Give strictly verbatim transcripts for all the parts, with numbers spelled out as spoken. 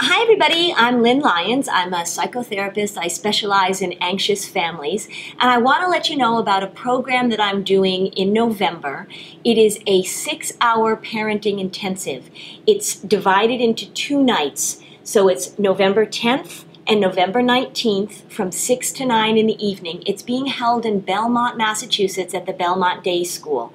Hi everybody, I'm Lynn Lyons. I'm a psychotherapist. I specialize in anxious families, and I want to let you know about a program that I'm doing in November. It is a six-hour parenting intensive. It's divided into two nights, so it's November tenth and November nineteenth from six to nine in the evening. It's being held in Belmont, Massachusetts at the Belmont Day School.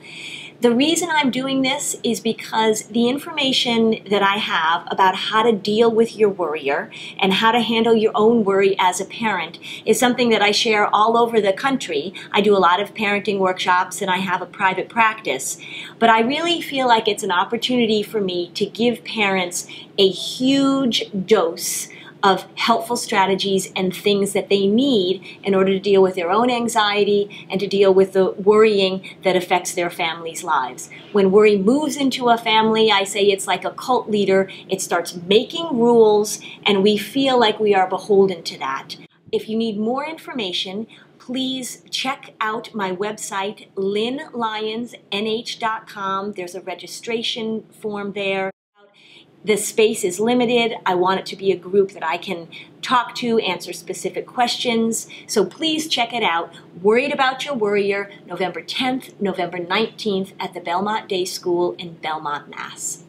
The reason I'm doing this is because the information that I have about how to deal with your worrier and how to handle your own worry as a parent is something that I share all over the country. I do a lot of parenting workshops and I have a private practice, but I really feel like it's an opportunity for me to give parents a huge dose of helpful strategies and things that they need in order to deal with their own anxiety and to deal with the worrying that affects their family's lives. When worry moves into a family, I say it's like a cult leader. It starts making rules, and we feel like we are beholden to that. If you need more information, please check out my website, lynn lyons n h dot com. There's a registration form there. The space is limited. I want it to be a group that I can talk to, answer specific questions. So please check it out. Worried About Your Worrier, November tenth, November nineteenth at the Belmont Day School in Belmont, Mass.